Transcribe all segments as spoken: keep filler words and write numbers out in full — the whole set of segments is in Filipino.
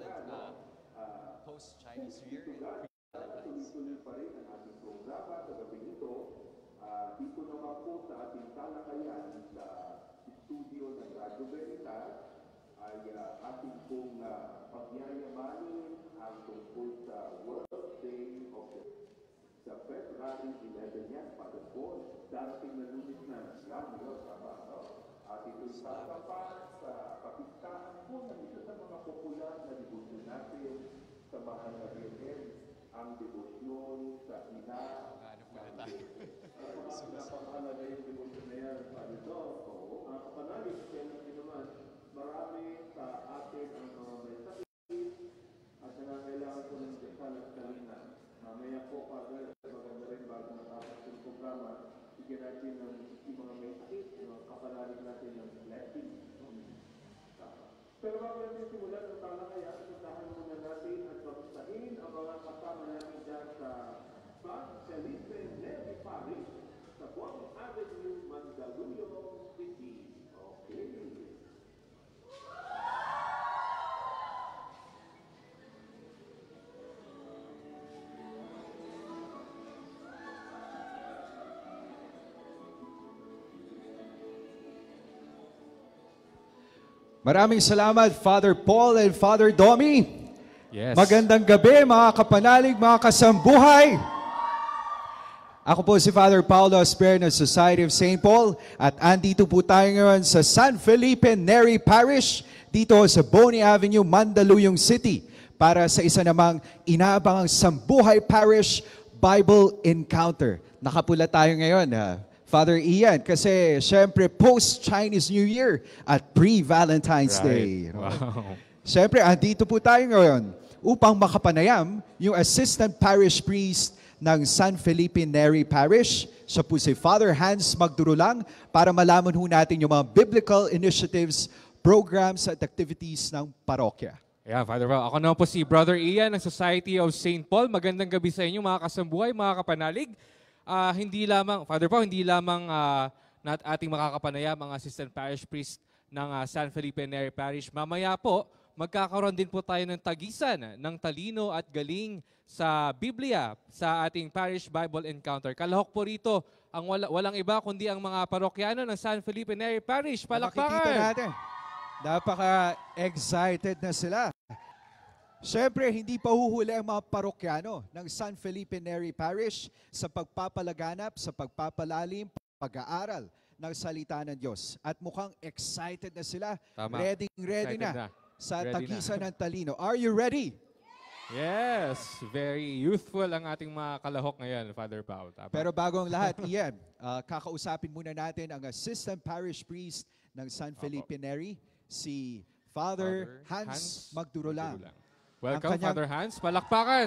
pre-ballot uh, post-Chinese Year and pre-ballot lines. Uh, dito naman po sa ating talakayan sa studio ng Radio Veritas ay uh, ating pong uh, pagyayamanin ang tungkol sa World Day of Prayer. Sa February eleven yan, Father Paul, dating na lumis na Amiro Sabado. At ito'y patapat sa kapistahan po ng isa sa mga popular na debosyon natin sa mahal na Birhen, ang debosyon sa ina. So, napakala na yung debosyon na yan. Sabi ko, oo, nakapanalig, kaya natin naman, marami sa atin ang mga may sakit at nangangailangan ko ng dekal at kalina. Mamaya po, Father, maganda rin bago natapos yung programa, bigyan natin ng mga may sakit, yung kapanalig natin ng blessing. Pero bago natin simulan ng talakayan, isundahan muna natin at pagustahin ang mga kasama natin dyan sa San Felipe Neri Parish sa Boni Avenue, Mandaluyong City. Okay. Maraming salamat, Father Paul and Father Domi. Yes. Magandang gabi, mga kapanalig, mga kasambuhay. Ako po si Father Paul ng Society of Saint Paul at andito po tayo ngayon sa San Felipe Neri Parish dito sa Boni Avenue, Mandaluyong City para sa isa namang inaabangang Sambuhay Parish Bible Encounter. Nakapula tayo ngayon, ha? Father Ian, kasi syempre post-Chinese New Year at pre-Valentine's right. Day. Wow. Syempre, andito po tayo ngayon upang makapanayam yung Assistant Parish Priest ng San Felipe Neri Parish. Siya po si Father Hans Magdurulang para malaman ho natin yung mga biblical initiatives, programs at activities ng parokya. Yeah, Father Paul. Ako naman po si Brother Ian ng Society of Saint Paul. Magandang gabi sa inyo mga kasambuhay, mga kapanalig. Uh, hindi lamang, Father Paul, hindi lamang uh, nat ating makakapanayam ang Assistant Parish Priest ng uh, San Felipe Neri Parish. Mamaya po, magkakaroon din po tayo ng tagisan ng talino at galing sa Biblia sa ating Parish Bible Encounter. Kalahok po rito ang wala, walang iba kundi ang mga parokyano ng San Felipe Neri Parish. Palakpakan! Nakikita natin. Napaka-excited na sila. Siyempre, hindi pa huhuli ang mga parokyano ng San Felipe Neri Parish sa pagpapalaganap, sa pagpapalalim, pag-aaral ng salita ng Diyos. At mukhang excited na sila. Tama. Ready, ready na. na. Sa tagisan ng talino. Are you ready? Yes! Very youthful ang ating mga kalahok ngayon, Father Paul. Tama. Pero bago ang lahat, Ian, uh, kakausapin muna natin ang Assistant Parish Priest ng San Felipe Neri, si Father, Father Hans, Hans Magdurulang. Magdurulang. Welcome, kanyang... Father Hans. Palakpakan!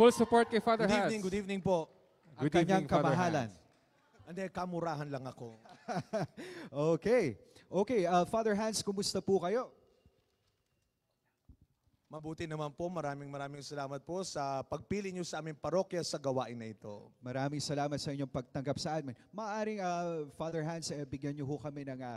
Full support kay Father Hans. Good evening, good evening po. Good ang kanyang evening, kamahalan. Hindi, kamurahan lang ako. Okay. Okay, uh, Father Hans, kumusta po kayo? Mabuti naman po, maraming maraming salamat po sa pagpili niyo sa aming parokya sa gawain na ito. Maraming salamat sa inyong pagtanggap sa amin. Maaring uh, Father Hans, eh, bigyan niyo ho kami ng uh,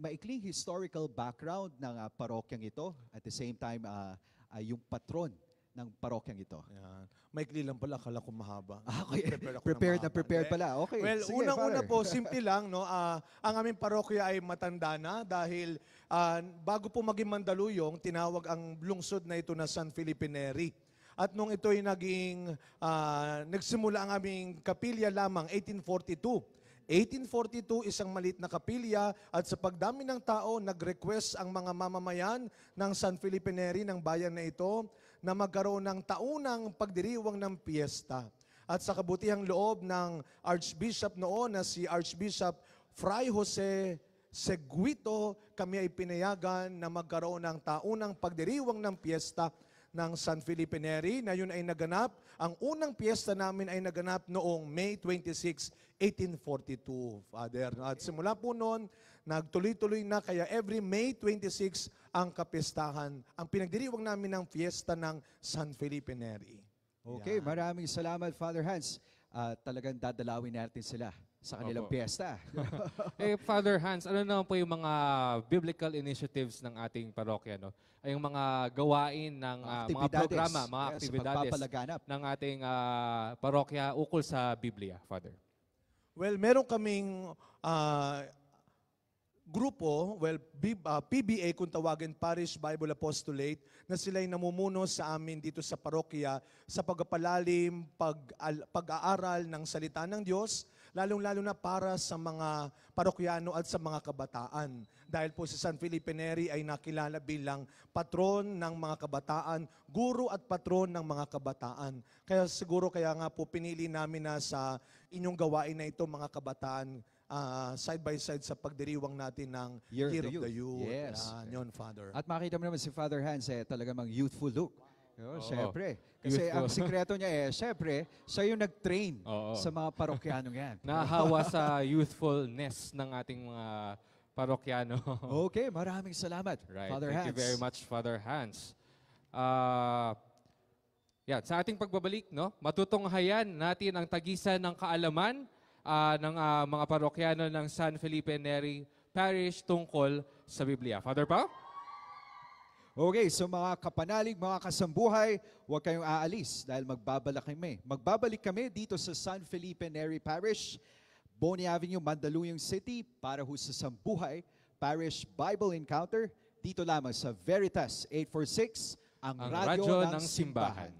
maikling historical background ng uh, parokyang ito. At the same time, uh, uh, yung patron ng parokyang ito. Yan. Maikli lang pala, akala ko mahaba. Okay. Prepare ako prepared na, mahaba. na prepared pala. Okay. Well, unang-una una po, simple lang. No? Uh, ang aming parokya ay matanda na dahil... Uh, bago po maging Mandaluyong, tinawag ang lungsod na ito na San Felipe Neri. At nung ito'y naging, uh, nagsimula ang aming kapilya lamang, eighteen forty-two. eighteen forty-two, isang maliit na kapilya at sa pagdami ng tao, nag-request ang mga mamamayan ng San Felipe Neri, ng bayan na ito, na magkaroon ng taunang pagdiriwang ng piyesta. At sa kabutihang loob ng Archbishop noon na si Archbishop Fray Jose Seguito, kami ay pinayagan na magkaroon ng taunang pagdiriwang ng piyesta ng San Felipe Neri na yun ay naganap. Ang unang piyesta namin ay naganap noong May twenty-six, eighteen forty-two, Father. At simula po noon, nagtuloy-tuloy na kaya every May twenty-six ang kapistahan, ang pinagdiriwang namin ng piyesta ng San Felipe Neri. Okay, yeah. Maraming salamat, Father Hans. Uh, talagang dadalawin natin sila sa kanilang Opo. Piyesta. Eh, Father Hans, ano naman po yung mga biblical initiatives ng ating parokya? No? Ay yung mga gawain ng uh, mga programa, mga yes, aktividades ng ating uh, parokya ukol sa Biblia, Father. Well, meron kaming uh, grupo, well, P B A kung tawagin, Parish Bible Apostolate, na sila'y namumuno sa amin dito sa parokya sa pagpapalalim, pag-aaral ng salita ng Diyos, lalong-lalo na para sa mga parokyano at sa mga kabataan. Dahil po si San Felipe Neri ay nakilala bilang patron ng mga kabataan, guro at patron ng mga kabataan. Kaya siguro kaya nga po pinili namin na sa inyong gawain na ito mga kabataan, Uh, side by side sa pagdiriwang natin ng Year, Year of the Youth. Yes. Uh, yun, Father. At makikita mo naman si Father Hans, eh, talaga mang youthful look. Wow. Yun, oh, siyempre. Kasi youthful. Ang sikreto niya, eh, siyempre, siya yung nag-train oh, oh. sa mga parokyano yan. Nahawa sa youthfulness ng ating mga parokyano. Okay, maraming salamat, right. Father Thank Hans. Thank you very much, Father Hans. Uh, yeah, sa ating pagbabalik, no, matutunghayan natin ang tagisan ng kaalaman Uh, ng uh, mga parokyano ng San Felipe Neri Parish tungkol sa Biblia. Father Paul? Okay, so mga kapanalig, mga kasambuhay, huwag kayong aalis dahil magbabalik kami. Magbabalik kami dito sa San Felipe Neri Parish, Boni Avenue, Mandaluyong City, para ho sa Sambuhay Parish Bible Encounter, dito lamang sa Veritas eight forty-six, ang, ang radyo, radyo ng, ng Simbahan.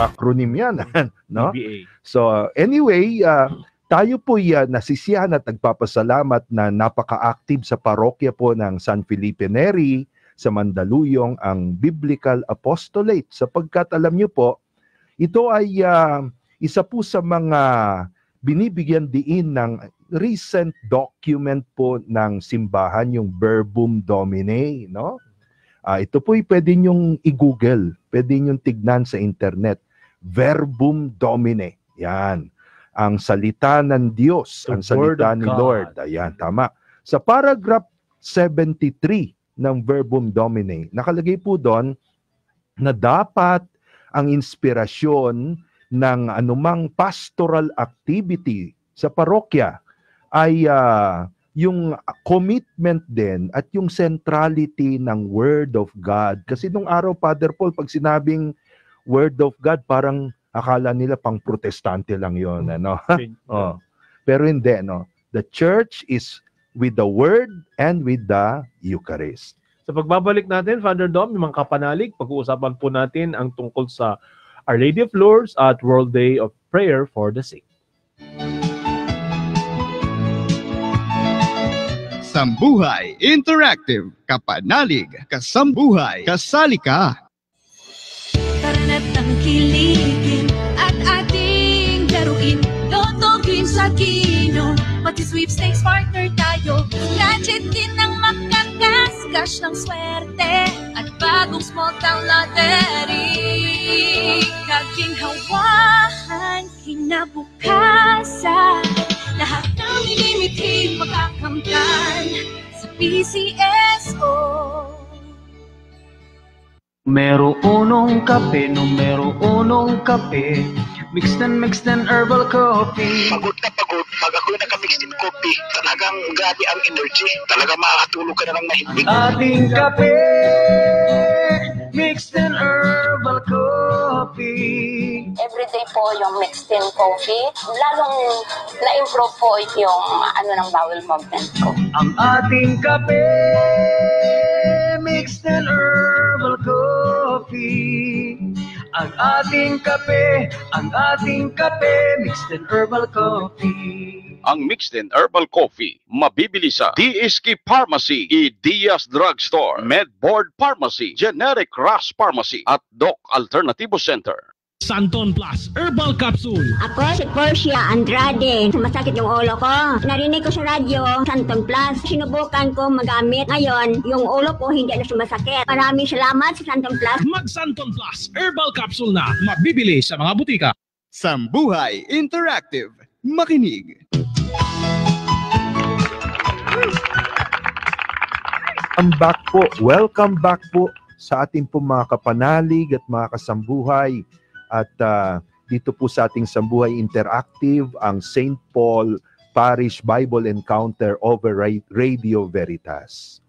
Acronym yan, no? So uh, anyway, uh, tayo po uh, nasisiyahan at nagpapasalamat na napaka-active sa parokya po ng San Felipe Neri sa Mandaluyong ang Biblical Apostolate, sapagkat alam niyo po, ito ay uh, isa po sa mga binibigyan diin ng recent document po ng simbahan, yung Verbum Domini, no? Uh, ito po ay pwede niyong i-google, pwede niyong tignan sa internet. Verbum Domine. Yan. Ang salita ng Diyos, the ang salita ni Lord. Ayan, tama. Sa paragraph seventy-three ng Verbum Domine, nakalagay po doon na dapat ang inspirasyon ng anumang pastoral activity sa parokya ay uh, yung commitment din at yung centrality ng Word of God. Kasi nung araw, Father Paul, pag sinabing Word of God, parang akala nila pang protestante lang yun. Ano? Oh. Pero hindi. No? The church is with the Word and with the Eucharist. Sa pagbabalik natin, Father Dom, yung mga kapanalig, pag-uusapan po natin ang tungkol sa Our Lady of Lourdes at World Day of Prayer for the Sick. Sambuhay Interactive, kapanalig, kasambuhay, kasali ka. Tarana't ang kiligin at ating laruin, Lotto Games sa Kino, pati sweepstakes partner tayo, gadget din ang makakas, cash ng swerte, at bagong small town lottery. Kaging hawahan, kinabukasan, lahat ng ilimitin makakamtan sa P C S O. Numero unong kape, numero unong kape, mix and mix and herbal coffee. Pagod na pagod, pag ako'y nakamix din coffee, talagang grabe ang energy, talaga makakatulog ka na ng mahimbing. Ating kape, mix and herbal coffee. everyday po yung mixed in coffee. Lalong na-improve po yung ano ng bowel movement ko. Ang ating kape, mixed in herbal coffee. Ang ating kape, ang ating kape, mixed in herbal coffee. Ang mixed in herbal coffee mabibili sa D S K Pharmacy, Idias Drugstore, MedBoard Pharmacy, Generic Ras Pharmacy at Doc Alternativo Center. Santon Plus Herbal Capsule. Ako si Portia Andrade. Masakit yung ulo ko. Narinig ko sa radyo, Santon Plus. Sinubukan ko magamit. Ngayon, yung ulo ko hindi na sumasakit. Maraming salamat sa Santon Plus. Mag Santon Plus Herbal Capsule na mabibili sa mga butika. Sambuhay Interactive. Makinig. Welcome back po. Welcome back po sa ating po mga kapanalig at mga kasambuhay. At uh, dito po sa ating Sambuhay Interactive, ang Saint Paul Parish Bible Encounter over Radio Veritas.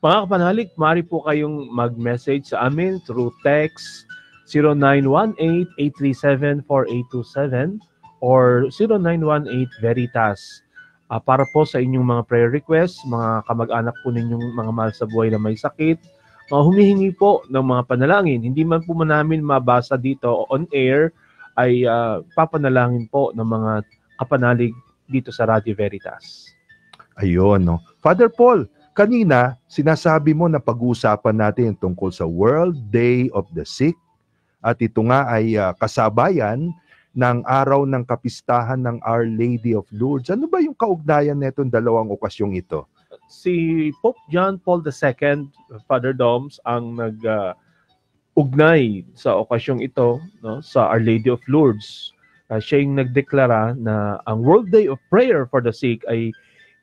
Mga kapanalig, mari po kayong mag-message sa amin through text zero nine one eight, eight three seven, four eight two seven. Or zero nine one eight Veritas uh, para po sa inyong mga prayer requests, mga kamag-anak po ninyong mga mahal sa buhay na may sakit, mga humihingi po ng mga panalangin. Hindi man po man namin mabasa dito on air, ay uh, papanalangin po ng mga kapanalig dito sa Radio Veritas. Ayun, no? Father Paul, kanina sinasabi mo na pag-uusapan natin tungkol sa World Day of the Sick at ito nga ay uh, kasabayan ng araw ng kapistahan ng Our Lady of Lourdes. Ano ba yung kaugnayan netong dalawang okasyong ito? Si Pope John Paul the Second, Father Doms, ang nag-ugnay uh, sa okasyong ito, no, sa Our Lady of Lourdes. Uh, siya yung nagdeklara na ang World Day of Prayer for the Sick ay,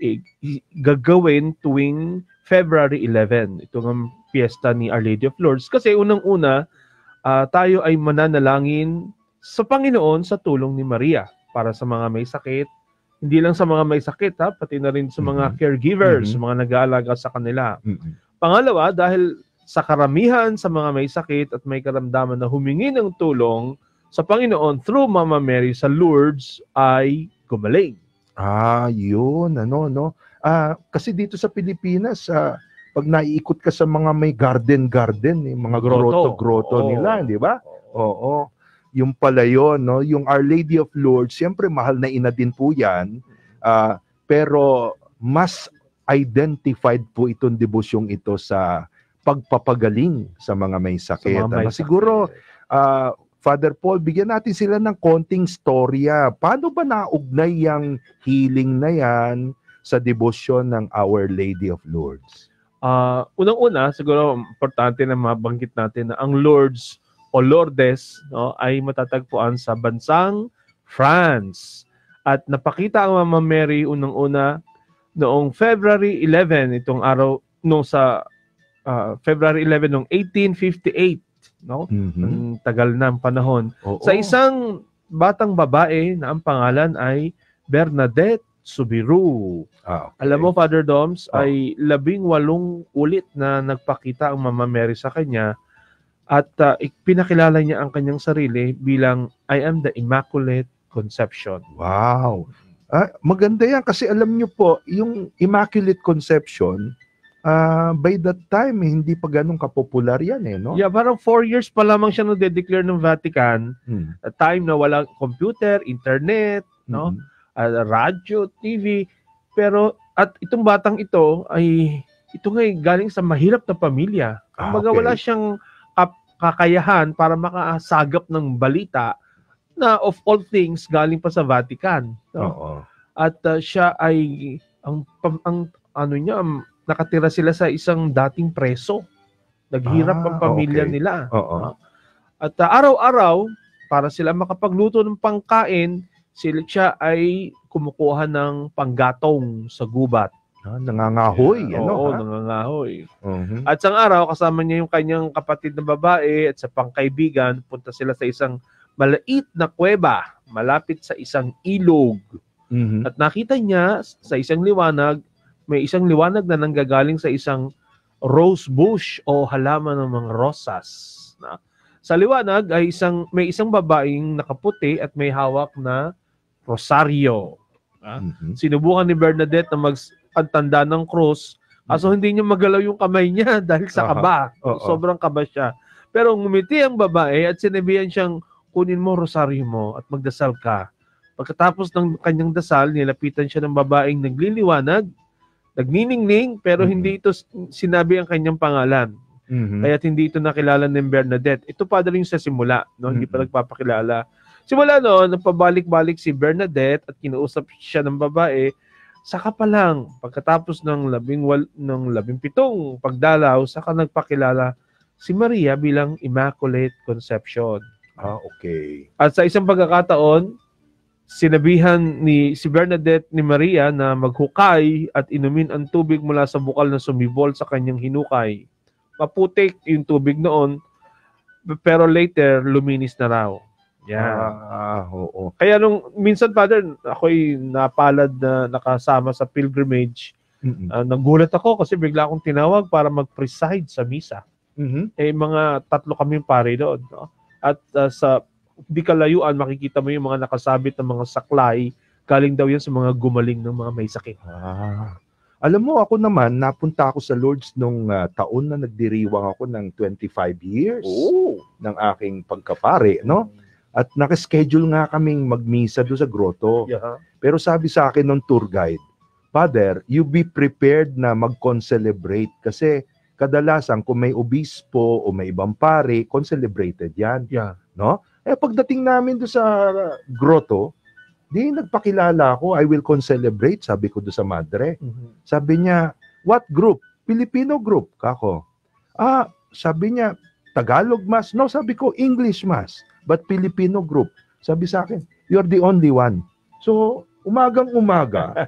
ay, ay gagawin tuwing February eleven. Ito ang piyesta ni Our Lady of Lourdes. Kasi unang-una, uh, tayo ay mananalangin sa Panginoon sa tulong ni Maria para sa mga may sakit, hindi lang sa mga may sakit ha, pati na rin sa mga mm-hmm. caregivers, mm-hmm. mga nag-aalaga sa kanila. Mm-hmm. Pangalawa, dahil sa karamihan sa mga may sakit at may karamdaman na humingi ng tulong sa Panginoon through Mama Mary sa Lourdes ay gumaling. Ah, yun, ano, no? Ah, kasi dito sa Pilipinas, ah, pag naiikot ka sa mga may garden-garden, eh, mga grotto-grotto nila, di ba? Oo. Yung pala yun, no? Yung Our Lady of Lourdes, siyempre mahal na ina din po yan, uh, pero mas identified po itong devosyong ito sa pagpapagaling sa mga may sakit. Mga may ano, sakit. Siguro, uh, Father Paul, bigyan natin sila ng konting storya. Paano ba naugnay yung healing na yan sa debosyon ng Our Lady of Lourdes? Uh, Unang-una, siguro importante na mabanggit natin na ang Lourdes o Lourdes, no, ay matatagpuan sa bansang France. At napakita ang Mama Mary unang-una noong February eleven, itong araw, noong sa uh, February eleven noong eighteen fifty-eight, no? Mm-hmm. Ang tagal na ang panahon. Oo. Sa isang batang babae na ang pangalan ay Bernadette Soubirous. Ah, okay. Alam mo, Father Doms, oh. ay labing walong ulit na nagpakita ang Mama Mary sa kanya. At uh, pinakilala niya ang kanyang sarili bilang I am the Immaculate Conception. Wow! Ah, maganda yan kasi alam niyo po, yung Immaculate Conception, uh, by that time, hindi pa ganun kapopular yan eh, no? Yeah, parang four years pa lamang siya na-declare ng Vatican. Hmm. A time na walang computer, internet, no? Hmm. Uh, radio, T V. Pero, at itong batang ito, ay ito nga'y galing sa mahirap na pamilya. Ah, okay. Wala siyang kakayahan para makasagap ng balita na of all things galing pa sa Vatican. No? Oo. At uh, siya ay ang, ang ano niya, nakatira sila sa isang dating preso. Naghirap ah, ang pamilya okay. nila. Oo. No? At uh, araw-araw para sila makapagluto ng pangkain, sila siya ay kumukuha ng panggatong sa gubat. Ah, nangangahoy. Yeah, ano, oo, ha? nangangahoy. Uh-huh. At sang araw, kasama niya yung kanyang kapatid na babae at sa pangkaibigan, punta sila sa isang maliit na kuweba, malapit sa isang ilog. Uh-huh. At nakita niya sa isang liwanag, may isang liwanag na nanggagaling sa isang rose bush o halaman ng mga rosas. Na, Sa liwanag ay isang may isang babaeng nakaputi at may hawak na rosaryo. Ah, mm-hmm. Sinubukan ni Bernadette na magpagtanda ng cross, kaso mm-hmm. hindi niya magalaw yung kamay niya dahil sa kaba. Uh-huh. Sobrang kaba siya. Pero ngumiti ang babae at sinabihan siyang kunin mo rosaryo mo at magdasal ka. Pagkatapos ng kanyang dasal, nilapitan siya ng babaeng nagliliwanag, nagniningning, pero mm-hmm. hindi ito sinabi ang kanyang pangalan. Mm-hmm. Kaya hindi ito nakilala ni Bernadette. Ito pa daling sa simula, no? Mm-hmm. Hindi pa nagpapakilala. Simula noon, nagpabalik-balik si Bernadette at kinausap siya ng babae. Saka pa lang, pagkatapos ng labing, wal, ng labing pitong pagdalaw, saka nagpakilala si Maria bilang Immaculate Conception. Ah, okay. At sa isang pagkakataon, sinabihan ni si Bernadette ni Maria na maghukay at inumin ang tubig mula sa bukal na sumibol sa kanyang hinukay. Maputik yung tubig noon, pero later, luminis na raw. Yeah. Ah, oo, oo. Kaya nung minsan, Father, ako'y napalad na nakasama sa pilgrimage. Mm-hmm. Uh, nagulat ako kasi bigla akong tinawag para mag-preside sa misa. Mm-hmm. Eh, mga tatlo kaming pare doon. No? At uh, sa di kalayuan, makikita mo yung mga nakasabit ng mga saklay. Galing daw yan sa mga gumaling ng mga may sakit. Ah. Alam mo, ako naman, napunta ako sa Lourdes nung uh, taon na nagdiriwang ako ng twenty-five years oh. ng aking pagkapare, no? At nakaschedule nga kaming magmisa doon sa grotto. Yeah. Pero sabi sa akin ng tour guide, Father, you be prepared na mag-concelebrate kasi kadalasan kung may obispo o may ibang pare, concelebrated yan. Yeah. No? Eh, pagdating namin doon sa grotto, di, nagpakilala ako, I will concelebrate, sabi ko do sa madre. Mm-hmm. Sabi niya, what group? Filipino group, kako. Ah, sabi niya, Tagalog mas. No, sabi ko, English mas. But Filipino group. Sabi sa akin, you're the only one. So, umagang-umaga,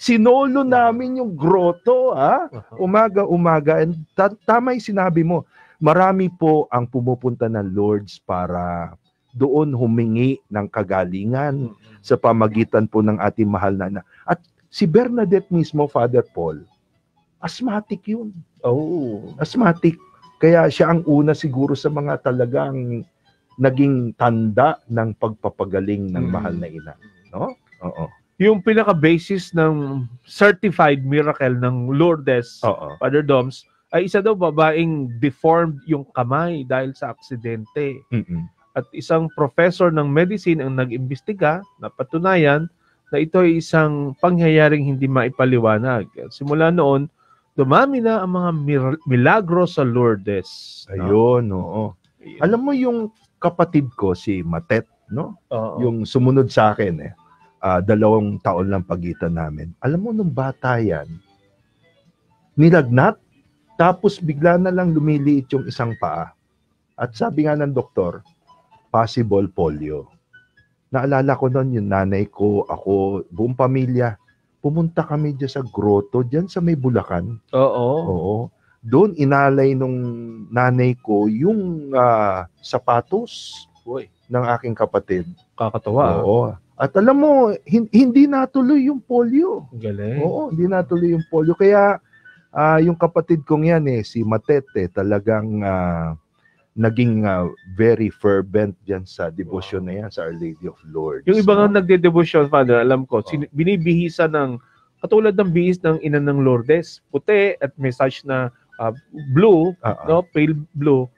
sinolo namin yung grotto, ha? Umaga-umaga. And ta- tama yung sinabi mo, marami po ang pumupunta ng Lourdes para doon humingi ng kagalingan mm-hmm. sa pamagitan po ng ating mahal na na. At si Bernadette mismo, Father Paul, asthmatic yun. Oh. Asthmatic. Kaya siya ang una siguro sa mga talagang naging tanda ng pagpapagaling ng mm-hmm. mahal na ina. No? Oo. Yung pinaka-basis ng certified miracle ng Lourdes, oo. Father Doms, ay isa daw babaeng deformed yung kamay dahil sa aksidente. Mm-mm. At isang professor ng medicine ang nag-imbestiga, napatunayan na ito ay isang pangyayaring hindi maipaliwanag. Simula noon, dumami na ang mga mir- milagro sa Lourdes. Ayun, no? Oo. Ayun. Alam mo yung kapatid ko, si Matet, no? Oo. Yung sumunod sa akin, eh, uh, dalawang taon lang pagitan namin. Alam mo, nung bata yan, nilagnat, tapos bigla na lang lumiliit yung isang paa. At sabi nga ng doktor, possible polio. Naalala ko noon yung nanay ko, ako, buong pamilya. Pumunta kami dyan sa grotto, dyan sa may Bulacan. Oo. Oo. Doon inalay nung nanay ko yung uh, sapatos Uy. ng aking kapatid. Kakatawa. Oo. At alam mo, hin- hindi natuloy yung polio. Galing. Oo, hindi natuloy yung polio. Kaya uh, yung kapatid kong yan eh, si Matete, talagang... Uh, naging uh, very fervent diyan sa devotion wow. na yan, sa Our Lady of Lourdes. Yung ibang no? nagde-devotion, Father, alam ko, wow. binibihisa ng, katulad ng bihis ng ina ng Lourdes, puti at may such na uh, blue, uh-uh. no, pale blue.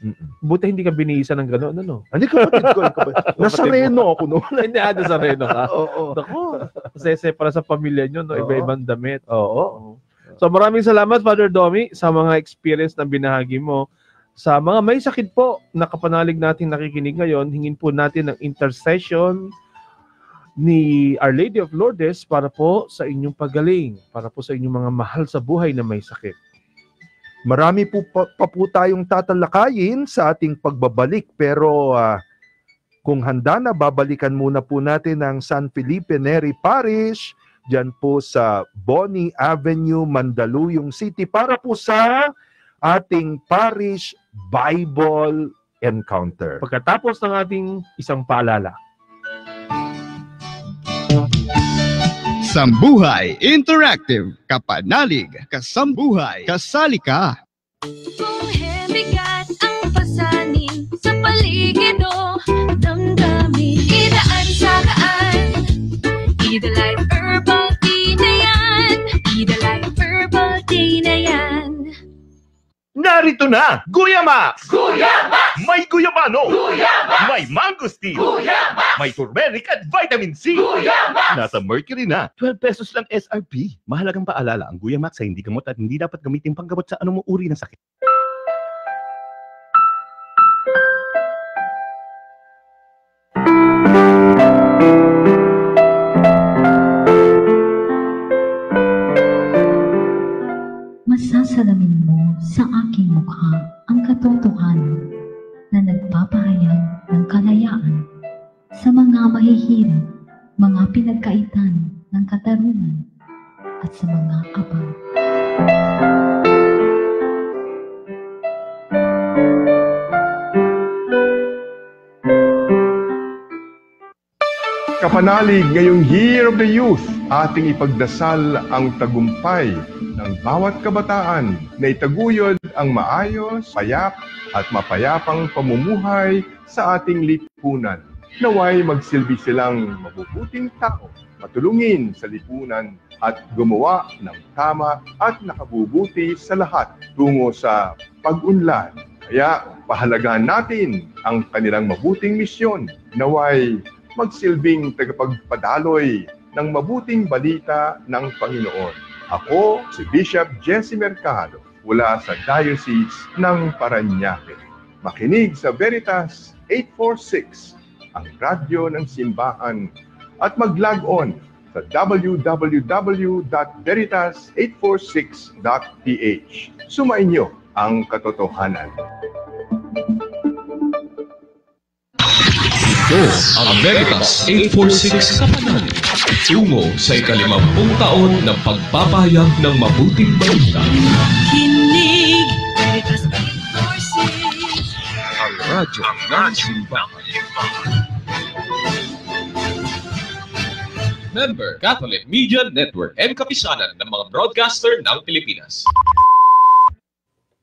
Mm-mm. Buti hindi ka binihisa ng gano'n, ano? Hindi ka kapatid ko. Nasa Reno ako noon. Hindi, ah, nasa Reno ka? Oo. Naku, sese para sa pamilya nyo, no? Iba-ibang damit. Oo. So maraming salamat, Father Domi, sa mga experience na binahagi mo. Sa mga may sakit po na kapanalig natin nakikinig ngayon, hingin po natin ang intercession ni Our Lady of Lourdes para po sa inyong pagaling, para po sa inyong mga mahal sa buhay na may sakit. Marami po pa, pa po tayong tatalakayin sa ating pagbabalik, pero uh, kung handa na, babalikan muna po natin ang San Felipe Neri Parish, dyan po sa Boni Avenue, Mandaluyong City, para po sa... ating Parish Bible Encounter. Pagkatapos ng ating isang paalala. Sambuhay Interactive. Kapanalig. Kasambuhay. Kasali ka. Kung ang Ito na, guyama! Guyama! May guyabano! Guyama! May mangosteen! Guyama! May turmeric at vitamin C! Guyama! Nasa mercury na! twelve pesos lang S R P. Mahalagang paalala, ang guyamax ay hindi gamot at hindi dapat gamitin panggamot sa anumang uri ng sakit. Masasalamin mo sa aking mukha ang katotohanan na nagpapahayag ng kalayaan sa mga mahihirap, mga pinagkaitan ng katarungan at sa mga abang. Kapanalig ngayong Year of the Youth, ating ipagdasal ang tagumpay ng bawat kabataan na itaguyod ang maayos, payak at mapayapang pamumuhay sa ating lipunan. Naway magsilbi silang mabubuting tao, matulungin sa lipunan at gumawa ng tama at nakabubuti sa lahat tungo sa pag-unlad. Kaya pahalagahan natin ang kanilang mabuting misyon. Naway magsilbing tagapagpadaloy ng mabuting balita ng Panginoon. Ako si Bishop Jesse Mercado mula sa Diocese ng Parañaque. Makinig sa Veritas eight forty-six, ang radyo ng simbahan, at mag-log on sa w w w dot veritas eight forty-six dot p h. Sumainyo ang katotohanan. Ito ang Veritas eight forty-six kapanalig. Tungo sa ikalimampung taon ng pagpapahayag ng mabuting balita. Kinig, Veritas eight forty-six. Ang radyo ng simbahan. Member, Catholic Media Network and kapisanan ng mga broadcaster ng Pilipinas.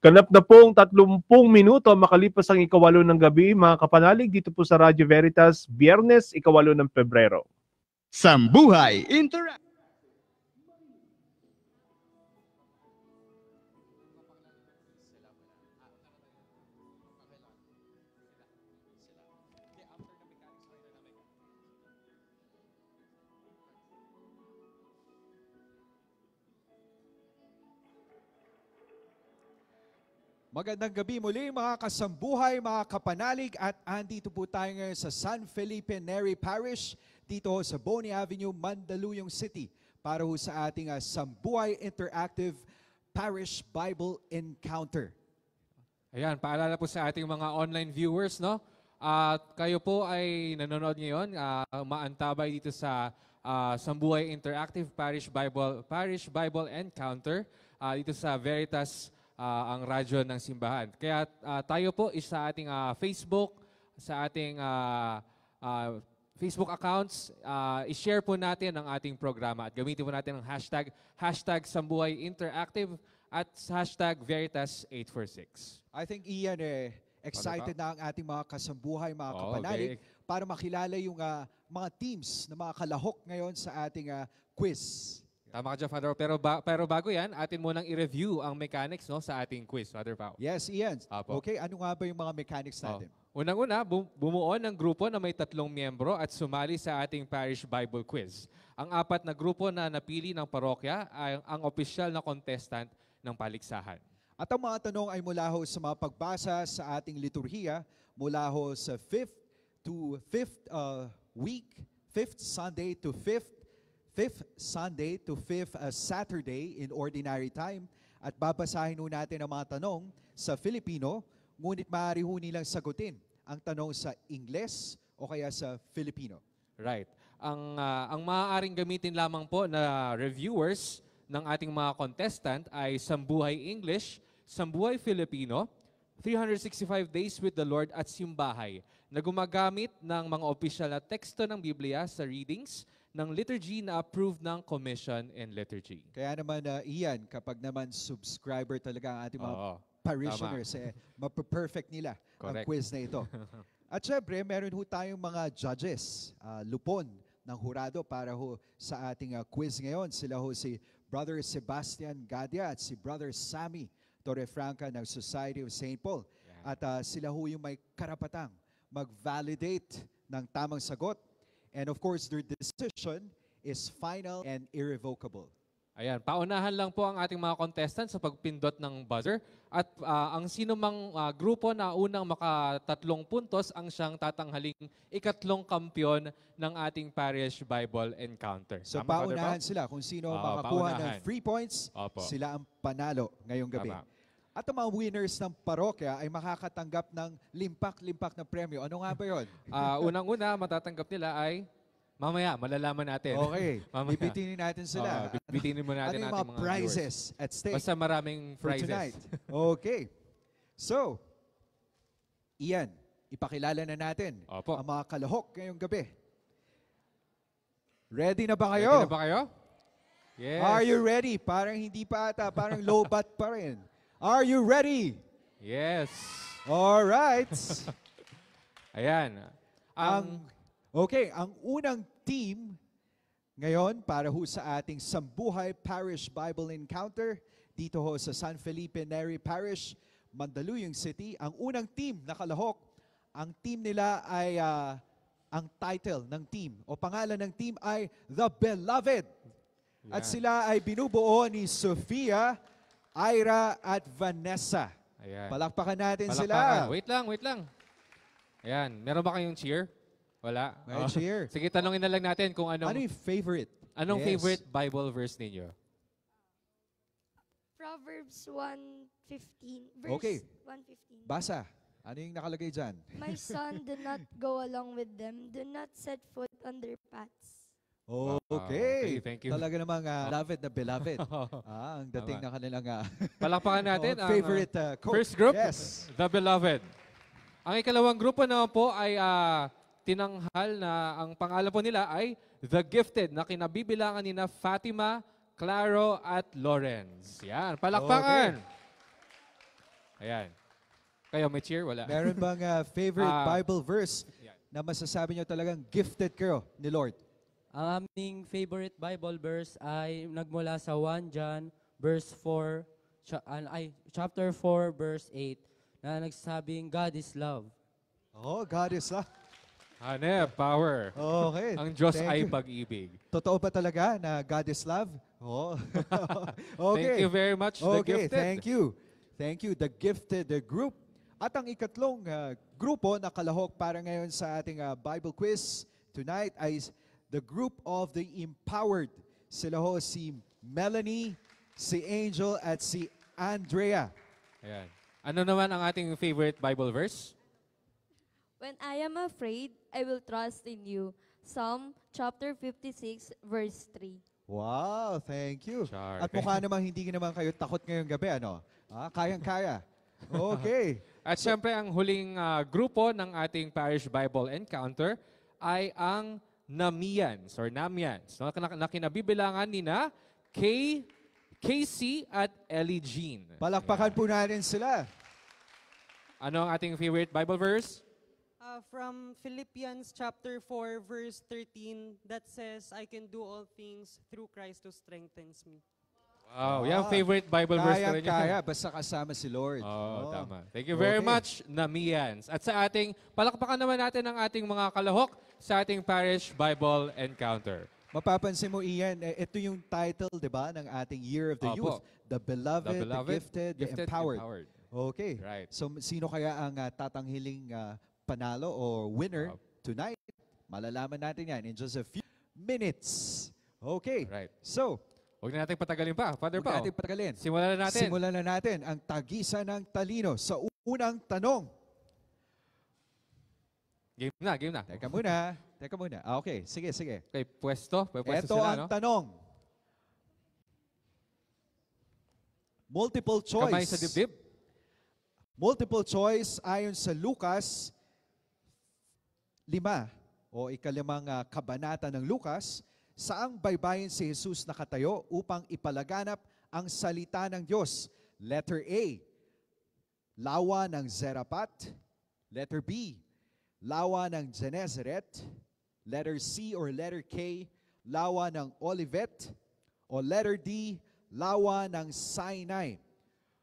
Ganap na pong tatlumpung minuto makalipas ang ikawalo ng gabi, mga kapanalig, dito po sa Radio Veritas, Biyernes, ikawalo ng Pebrero. Sambuhay Interact! Magandang gabi muli mga kasambuhay, mga kapanalig, at andito po tayo ngayon sa San Felipe Neri Parish, dito sa Boni Avenue, Mandaluyong City, para ho sa ating uh, Sambuhay Interactive Parish Bible Encounter. Ayan, paalala po sa ating mga online viewers, no? At uh, kayo po ay nanonood ngayon, uh, maantabay dito sa uh, Sambuhay Interactive Parish Bible, Parish Bible Encounter, uh, dito sa Veritas Uh, ang radyo ng simbahan. Kaya uh, tayo po is sa ating uh, Facebook, sa ating uh, uh, Facebook accounts, uh, i-share po natin ang ating programa at gamitin po natin ang hashtag, hashtag Sambuhay Interactive at hashtag Veritas eight forty-six. I think, Ian, eh, excited ano na ang ating mga kasambuhay, mga oh, kapanalig, okay, para makilala yung uh, mga teams na mga kalahok ngayon sa ating uh, quiz. Tama ka dyan, Father. Pero, ba, pero bago yan, atin munang i-review ang mechanics, no, sa ating quiz, Father Paul. Yes, Ian. Apo. Okay, ano nga ba yung mga mechanics natin? Oh. Unang-una, bu bumuo ng grupo na may tatlong miyembro at sumali sa ating Parish Bible Quiz. Ang apat na grupo na napili ng parokya ay ang opisyal na contestant ng paligsahan. At ang mga tanong ay mula ho sa mga pagbasa sa ating liturhiya, mula ho sa fifth to fifth week, fifth Sunday to fifth Fifth Sunday to fifth uh, Saturday in Ordinary Time, at babasahin ho natin ang mga tanong sa Filipino, ngunit maaari ho nilang sagutin ang tanong sa Ingles o kaya sa Filipino. Right. Ang, uh, ang maaaring gamitin lamang po na reviewers ng ating mga contestant ay Sambuhay English, Sambuhay Filipino, three hundred sixty-five Days with the Lord at Simbahay, na gumagamit ng mga opisyal na teksto ng Biblia sa readings ng liturgy na approved ng Commission in Liturgy. Kaya naman, uh, Ian, kapag naman subscriber talaga ang ating mga Oo, parishioners, eh, mapaperfect nila Correct. ang quiz na ito. At syempre, meron ho tayong mga judges, uh, lupon ng hurado para ho sa ating uh, quiz ngayon. Sila ho si Brother Sebastian Gadia at si Brother Sammy Torre Franca ng Society of Saint Paul. Yeah. At uh, sila ho yung may karapatang mag-validate ng tamang sagot. And of course, their decision is final and irrevocable. Ayan, paunahan lang po ang ating mga contestants sa pagpindot ng buzzer. At uh, ang sinumang uh, grupo na unang makatatlong puntos ang siyang tatanghaling ikatlong kampiyon ng ating Parish Bible Encounter. So tama, paunahan Father, sila kung sino oh, makakuha paunahan. ng free points, Opo. sila ang panalo ngayong gabi. Tama. At ang mga winners ng parokya ay makakatanggap ng limpak-limpak na premyo. Ano nga ba yun? uh, Unang-una, matatanggap nila ay... Mamaya, malalaman natin. Okay. Mamaya. Bibitinin natin sila. Uh, bibitinin mo natin ano natin mga, mga prizes viewers. At stake. Basta maraming prizes. For tonight. Okay. So, Ian, ipakilala na natin Opo. ang mga kalahok ngayong gabi. Ready na ba kayo? Ready na ba kayo? Yes. Are you ready? Parang hindi pa ata. Parang low-bat pa rin. Are you ready? Yes. All right. Ayan. Ang... ang Okay, ang unang team ngayon para ho sa ating Sambuhay Parish Bible Encounter dito ho sa San Felipe Neri Parish, Mandaluyong City. Ang unang team na kalahok, ang team nila ay uh, ang title ng team o pangalan ng team ay The Beloved. Yeah. At sila ay binubuo ni Sofia, Ira at Vanessa. Ayan. Palakpakan natin Palakpakan. sila. Wait lang, wait lang. Ayan, meron ba kayong cheer? Wala. Oh. Sige, tanongin na lang natin kung anong... Ano yung favorite? Anong yes. favorite Bible verse ninyo? Proverbs one fifteen. Verse okay. one fifteen. Basa. Ano yung nakalagay dyan? My son, do not go along with them. Do not set foot on their paths. Okay. okay thank you. Talaga namang uh, beloved na beloved. ah, ang dating Tama. na kanilang... Uh, Palakpakan natin oh, ang favorite uh, coach. First group, yes. The Beloved. Ang ikalawang grupo naman po ay... Uh, tinanghal na ang pangalan po nila ay The Gifted na kinabibilangan nina Fatima, Claro at Lawrence. Yan, palakpakan! Okay. Ayan. Kayo may cheer? Wala. Meron bang uh, favorite uh, Bible verse yeah. na masasabi nyo talagang gifted kayo ni Lord? Ang aming favorite Bible verse ay nagmula sa First John verse four, ch ay, chapter four verse eight na nagsasabing God is love. Oh, God is love. Hanep, power. Okay. Ang Diyos Thank ay pag-ibig. Totoo ba talaga na God is love? Oh. okay. Thank you very much, okay. The Gifted. Thank you. Thank you, The Gifted the group. At ang ikatlong uh, grupo na kalahok para ngayon sa ating uh, Bible quiz tonight ay the group of the empowered. Sila ho si Melanie, si Angel, at si Andrea. Ayan. Ano naman ang ating favorite Bible verse? When I am afraid, I will trust in you. Psalm chapter fifty-six, verse three. Wow, thank you. Char At mukha namang hindi naman kayo takot ngayong gabi, ano? Ah, kayang-kaya. Okay. At so, syempre, ang huling uh, grupo ng ating Parish Bible Encounter ay ang Namians or Namians. Na, na, na kinabibilangan ni na Kay, Casey at Ellie Jean. Palakpakan yeah. po natin sila. Ano ang ating favorite Bible verse? Uh, from Philippians chapter four verse thirteen that says, I can do all things through Christ who strengthens me. Wow, wow. Yung favorite Bible verse ko rin yun. Kaya, basta kasama si Lord. Oh, oh. Tama. Thank you very okay. much, Namians. At sa ating, palakpakan naman natin ang ating mga kalahok sa ating Parish Bible Encounter. Mapapansin mo, Ian, ito yung title, di ba, ng ating Year of the Opo. Youth. The Beloved, the, beloved, the Gifted, the gifted, Empowered. empowered. Okay. Right. So, sino kaya ang uh, tatanghiling uh, panalo or winner tonight? Malalaman natin yan in just a few minutes. Okay. Right. So, huwag na natin patagalin pa, Father Paul. Huwag na natin patagalin. Simulan na natin. Simulan na natin ang tagisa ng talino sa unang tanong. Game na, game na. Teka muna. Teka muna. Ah, okay, sige, sige. Okay, pwesto. pwesto Ito sila, ang no? tanong. Multiple choice. Kamay sa dibdib. Multiple choice ayon sa Lucas lima o ikalimang uh, kabanata ng Lucas, saang baybayin si Jesus nakatayo upang ipalaganap ang salita ng Diyos? Letter A, lawa ng Zerapat. Letter B, lawa ng Genesaret. Letter C or letter K, lawa ng Olivet. O letter D, lawa ng Sinai.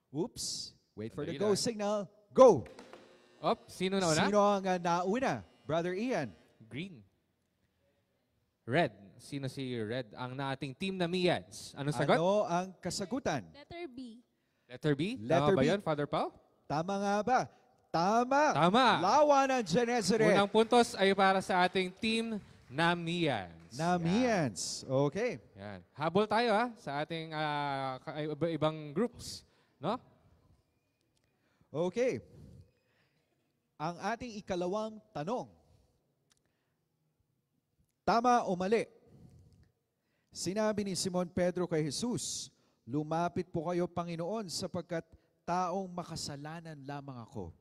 Oops, wait for the go signal. Go! Op, sino nauna? Sino ang nauna? Brother Ian. Green. Red. Sino si Red? Ang na ating team na Miads. Anong sagot? Ano ang kasagutan? Letter B. Letter B? Letter B. Tama ba yun, Father Paul? Tama nga ba? Tama. Tama. Lawa ng Genesaret. Unang puntos ay para sa ating team na Miads. Na Miads. Okay. Yan. Habol tayo ha, sa ating uh, ibang groups. No? Okay. Ang ating ikalawang tanong. Tama o mali? Sinabi ni Simon Pedro kay Jesus, "Lumapit po kayo, Panginoon, sapagkat taong makasalanan lamang ako."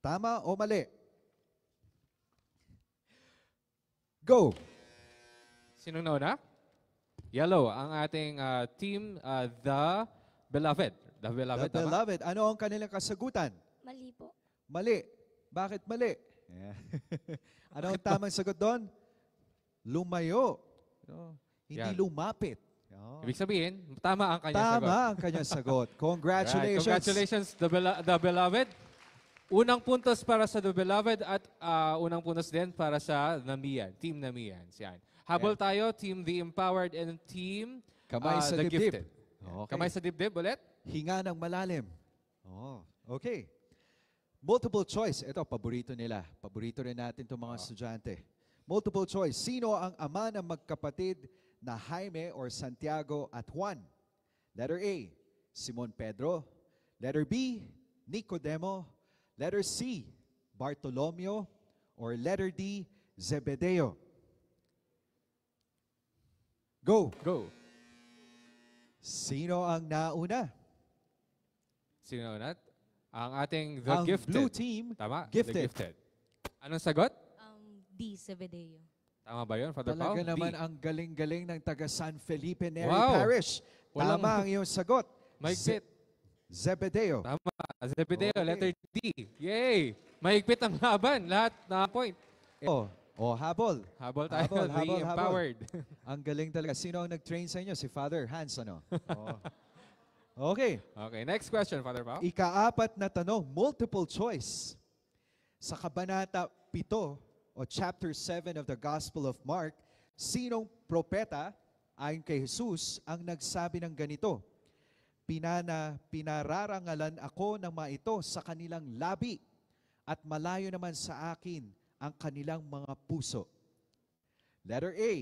Tama o mali? Go! Sino nauna? Yellow, ang ating uh, team, uh, The Beloved. The Beloved, the Beloved. Ano ang kanilang kasagutan? Mali po. Mali. Bakit mali? Yeah. Ano ang tamang sagot doon? Lumayo. No. Hindi yeah. lumapit. No. Ibig sabihin, tama ang kanyang tama sagot. Tama ang kanyang sagot. Congratulations. Right. Congratulations, the, belo the Beloved. Unang puntos para sa The Beloved at uh, unang puntos din para sa Namian, Team Namian. Yan. Habol yeah. tayo, Team The Empowered and Team Kamay uh, sa The Gifted. Okay. Kamay sa dibdib ulit. Hinga ng malalim. Oh. Okay. Multiple choice. Ito, paborito nila. Paborito rin natin itong mga oh. estudyante. Multiple choice. Sino ang ama ng magkapatid na Jaime or Santiago at Juan? Letter A, Simon Pedro. Letter B, Nicodemo. Letter C, Bartolomeo. Or letter D, Zebedeo. Go! Go! Sino ang nauna? Sino nauna? Ang ating The ang Gifted. Blue team, tama, Gifted. The Gifted. Anong sagot? Um, D, Zebedeo. Tama ba yun, Father Paul? Talaga Pao? naman D. ang galing-galing ng taga San Felipe Neri wow. Parish. Walang tama ang iyong sagot. Maigpit. Zebedeo. Tama, Zebedeo, okay. Letter D. Yay! Maigpit ang laban. Lahat na point. O, oh, oh, habol. Habol tayo. Habol, habol, habol. Empowered. Ang galing talaga. Sino ang nag-train sa inyo? Si Father Hans, ano? Oo. Oh. Okay. Okay, next question, Father Paul. Ikaapat na tanong, multiple choice. Sa Kabanata seven o Chapter seven of the Gospel of Mark, sinong propeta, ayon kay Jesus, ang nagsabi ng ganito? Pinana, pinararangalan ako ng mga ito sa kanilang labi at malayo naman sa akin ang kanilang mga puso. Letter A,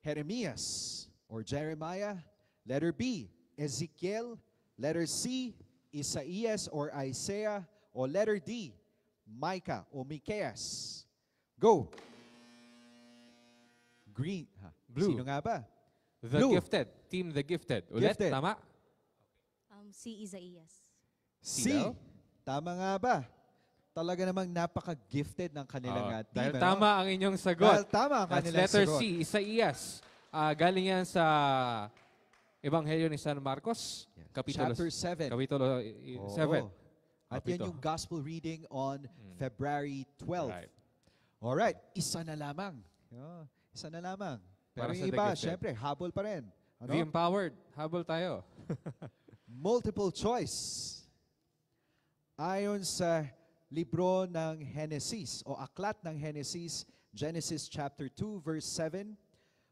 Jeremias or Jeremiah. Letter B, Ezekiel. Letter C, Isaiah or Isaiah. Or letter D, Micah o Micaeas. Go! Green. Ha. Blue. Sino nga ba? The Blue. Gifted. Team The Gifted. Ulit, Gifted. Tama? Um, si Isaiah. Si. Tama nga ba? Talaga namang napaka-gifted ng kanilang uh, team. Dahil ano? Tama ang inyong sagot. Dahil tama ang kanilang letter sagot. Letter C, Isaiah. Uh, galing yan sa Ebanghelyo ni San Marcos, yes. Kapitulo seven. Kapitulo oh. seven. At yan yung gospel reading on hmm. February twelfth. Right. Alright, isa na lamang. Yeah. Isa na lamang. Pero yung iba, syempre, habol pa rin. Ano? Be empowered. Habol tayo. Multiple choice. Ayon sa libro ng Genesis o aklat ng Genesis, Genesis chapter two, verse seven,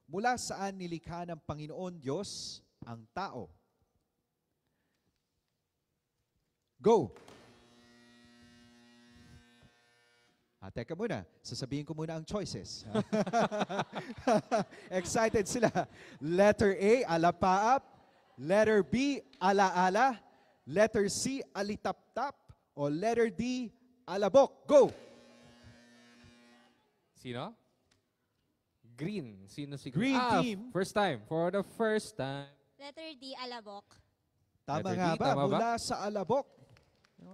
mula saan nilikha ng Panginoon Diyos ang tao? Go! Ah, teka muna. Sasabihin ko muna ang choices. Excited sila. Letter A, alapaap. Letter B, alaala. Letter C, alitaptap. O letter D, alabok. Go! Sino? Green. Sino si Green? Green ah, team. First time. For the first time. Letter D, alabok. Tama letter nga D, ba? Tama Mula ba? Sa alabok.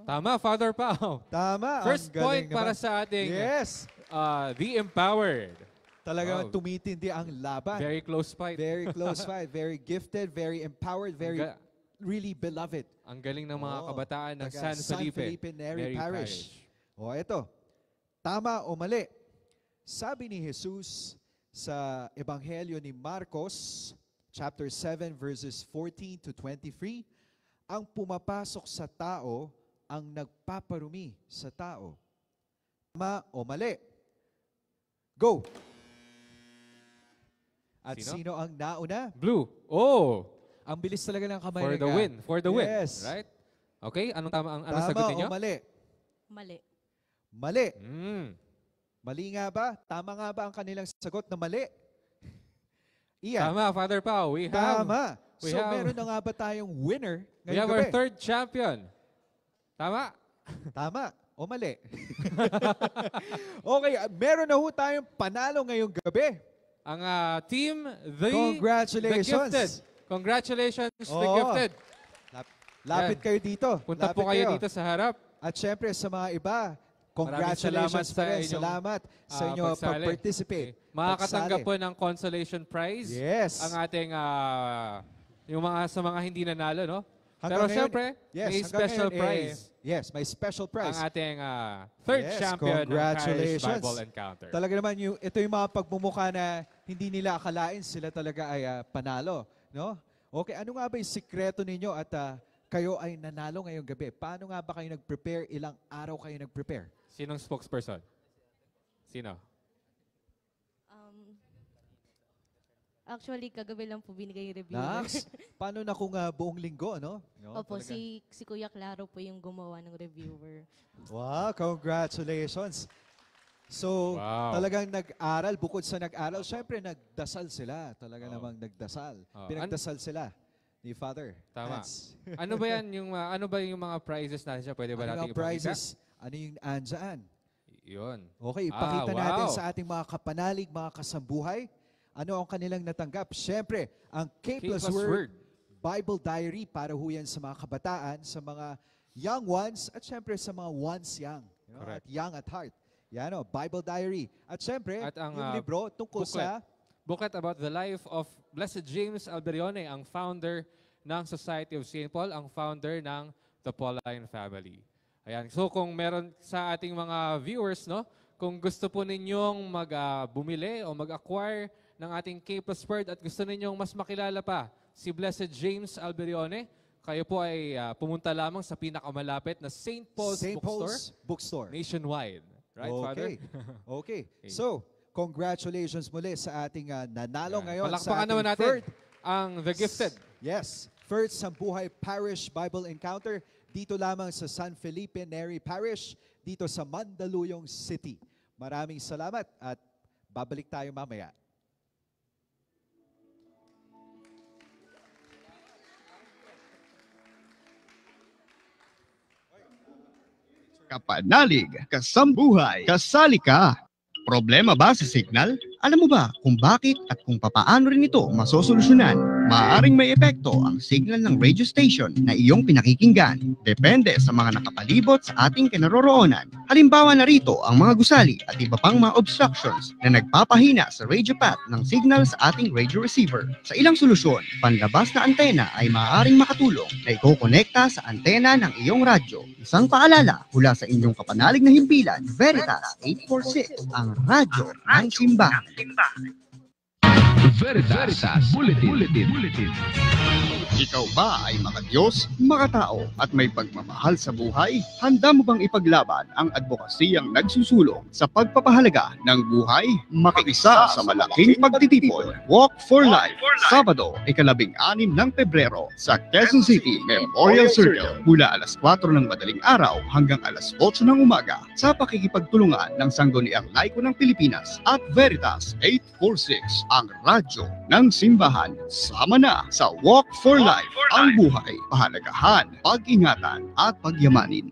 Tama, Father Pao. Tama. First point naman para sa ating yes. uh, The Empowered. Talagang wow. tumitindi ang laban. Very close fight. Very close fight. Very gifted, very empowered, very really beloved. Ang galing ng mga oh, kabataan ng San Felipe, San Felipe Neri Parish. Parish. O, ito. Tama o mali? Sabi ni Jesus sa Ebanghelyo ni Marcos, chapter seven, verses fourteen to twenty-three, Ang pumapasok sa tao ang nagpaparumi sa tao. Tama o mali? Go! At sino, sino ang nauna? Blue. Oh! Ang bilis talaga ng kamay. For the win. For the win. Yes. Right? Okay? Anong tama ang anong sagutin niyo? Tama o mali? Mali. Mali. Mm. Mali nga ba? Tama nga ba ang kanilang sagot na mali? Ian. Tama, Father Pao. We have... Tama. We so have, meron na nga ba tayong winner ngayon? We have gabi? Our third champion. Tama? Tama. O mali? Okay. Meron na ho tayong panalo ngayong gabi. Ang uh, team, the, Congratulations. the Gifted. Congratulations, oh. The Gifted. Lapit Yan. Kayo dito. Punta Lapit po kayo, kayo dito sa harap. At syempre sa mga iba, congratulations pa rin. Salamat sa inyo uh, pag-participate. Okay. Makakatanggap po ng consolation prize. Yes. Ang ating, uh, yung mga sa mga hindi nanalo, no? Hanggang Pero ngayon, syempre, yes, may special ngayon, prize. Eh, yes, may special prize. Ang ating uh, third yes, champion ng Parish Bible Encounter. Talaga naman, yung, ito yung mga pagmumukha na hindi nila akalain, sila talaga ay uh, panalo. No? Okay, ano nga ba yung sikreto ninyo at uh, kayo ay nanalo ngayong gabi? Paano nga ba kayo nag-prepare? Ilang araw kayo nag-prepare? Sinong spokesperson? Sino? Actually, kagabi lang po binigay yung review. Naks, paano na kung uh, buong linggo, no? no Opo, si, si Kuya Claro po yung gumawa ng reviewer. Wow, congratulations. So, wow. Talagang nag-aral, bukod sa nag-aral, syempre nagdasal sila. Talaga oh. namang nagdasal. Oh. Pinagdasal An sila ni Father. Tama. Ano ba yan? Yung, uh, ano ba yung mga prizes natin siya? Pwede ba ano natin ipakita? Ano yung andyan? Yun. Okay, ipakita ah, wow. natin sa ating mga kapanalig, mga kasambuhay. Ano ang kanilang natanggap? Siyempre, ang K plus, K plus Word, Word Bible Diary para huyan sa mga kabataan, sa mga young ones, at siyempre sa mga once young. You know, at young at heart. Yan o, Bible Diary. At siyempre, at ang, yung libro tungkol booklet. sa... Booklet about the life of Blessed James Alberione, ang founder ng Society of Saint Paul, ang founder ng The Pauline Family. Ayan. So kung meron sa ating mga viewers, no, kung gusto po ninyong mag-bumili uh, o mag-acquire ng ating K plus Word at gusto ninyong mas makilala pa si Blessed James Alberione, kayo po ay uh, pumunta lamang sa pinakamalapit na Saint Paul's, Saint Paul's Bookstore, Bookstore nationwide. Right, okay. Father? Okay. So, congratulations muli sa ating uh, nanalo yeah. ngayon. Palakpakan naman natin third, ang The Gifted. Yes. First Sambuhay Parish Bible Encounter dito lamang sa San Felipe Neri Parish dito sa Mandaluyong City. Maraming salamat at babalik tayo mamaya. Kapanalig, kasambuhay, kasali ka. Problema ba sa signal? Alam mo ba kung bakit at kung papaano rin ito masosolusyonan? Maaaring may epekto ang signal ng radio station na iyong pinakikinggan. Depende sa mga nakapalibot sa ating kinaroroonan. Halimbawa narito ang mga gusali at iba pang mga obstructions na nagpapahina sa radio path ng signal sa ating radio receiver. Sa ilang solusyon, panlabas na antena ay maaaring makatulong na ikokonekta sa antena ng iyong radyo. Isang paalala mula sa inyong kapanalig na himpilan, Veritas eight forty-six, ang radyo ng simbahan. Veritas Bulletin. Ikaw ba ay makadiyos, makatao at may pagmamahal sa buhay? Handa mo bang ipaglaban ang advokasiyang nagsusulong sa pagpapahalaga ng buhay? Makiisa sa malaking pagtitipon. Walk for Life. Sabado, ikalabing anim ng Pebrero sa Quezon City Memorial Circle mula alas kwatro ng madaling araw hanggang alas otso ng umaga sa pakikipagtulungan ng Sangguniang Laiko ng Pilipinas at Veritas eight forty-six, ang radyo ng simbahan. Sama na sa Walk for Life. Life, ang buhay, pahalagahan, pag-ingatan, at pagyamanin.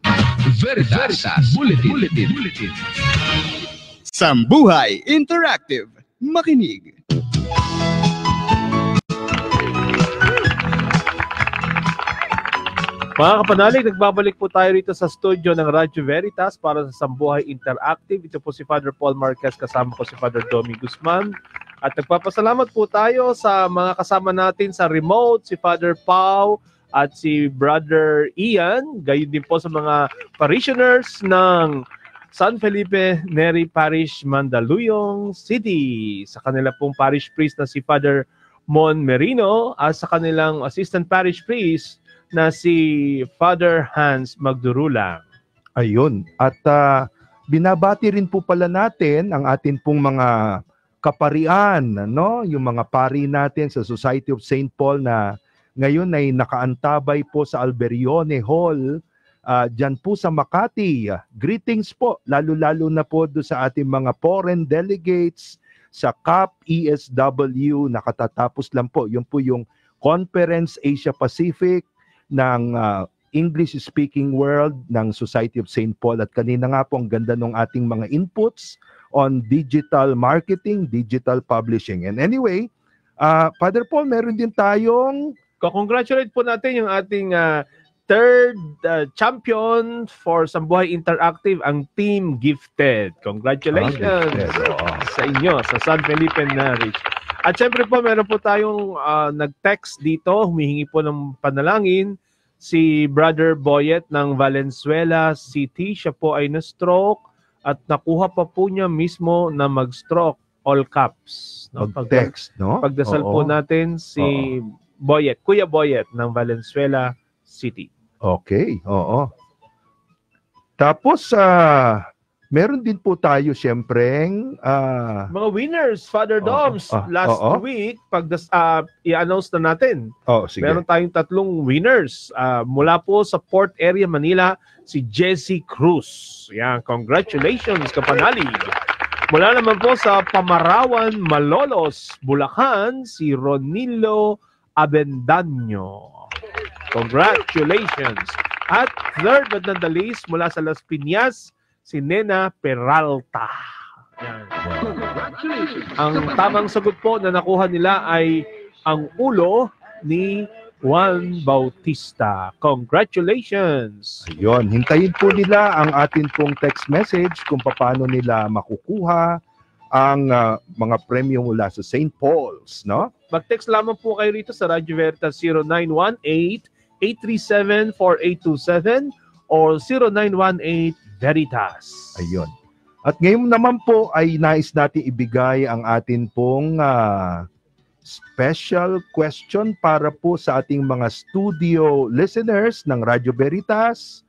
Veritas Bulletin. Sambuhay Interactive. Makinig. Mga kapanalig, nagbabalik po tayo rito sa studio ng Radio Veritas para sa Sambuhay Interactive. Ito po si Father Paul Marquez, kasama ko si Father Domi Guzman. At nagpapasalamat po tayo sa mga kasama natin sa remote, si Father Pao at si Brother Ian. Gayon din po sa mga parishioners ng San Felipe Neri Parish, Mandaluyong City. Sa kanila pong parish priest na si Father Mon Merino at sa kanilang assistant parish priest na si Father Hans Magdurulang. Ayun. At uh, binabati rin po pala natin ang atin pong mga kaparian, no? Yung mga pari natin sa Society of Saint Paul na ngayon ay nakaantabay po sa Alberione Hall, uh, dyan po sa Makati. Greetings po, lalo-lalo na po do sa ating mga foreign delegates sa C O P E S W. Nakatatapos lang po, yun po yung Conference Asia Pacific ng uh, English-speaking world ng Society of Saint Paul. At kanina nga po, ang ganda ng ating mga inputs on digital marketing, digital publishing. And anyway, uh, Father Paul, meron din tayong... Congratulate po natin yung ating uh, third uh, champion for Sambuhay Interactive, ang Team Gifted. Congratulations oh, gifted. Oh. sa inyo, sa San Felipe Neri. At syempre po, meron po tayong uh, nag-text dito, humihingi po ng panalangin, si Brother Boyet ng Valenzuela City. Siya po ay na-stroke at nakuha pa po niya mismo na mag-stroke, all caps. No? Pag text, no? Pagdasal Oo. po natin si Oo. Boyet, Kuya Boyet ng Valenzuela City. Okay, oo. Tapos, uh, meron din po tayo siyempreng... Uh, mga winners, Father Doms, oh, oh, last oh, oh. week, pag uh, i-announce na natin. Oh, sige. Meron tayong tatlong winners. Uh, mula po sa Port Area, Manila, si Jessie Cruz. Yan, congratulations, kapanalig. Mula naman po sa Pamarawan, Malolos, Bulacan, si Ronilo Avendaño. Congratulations. At third but not the least, mula sa Las Piñas, si Nena Peralta. Congratulations. Ang tamang sagot po na nakuha nila ay ang ulo ni Juan Bautista. Congratulations. Ayun, hintayin po nila ang atin pong text message kung paano nila makukuha ang uh, mga premyo mula sa Saint Paul's, no? Mag-text lamang po kayo rito sa Radio Veritas zero nine one eight, eight three seven, four eight two seven or zero nine one eight Veritas. Ayun. At ngayon naman po ay nais natin ibigay ang atin pong uh, special question para po sa ating mga studio listeners ng Radio Veritas.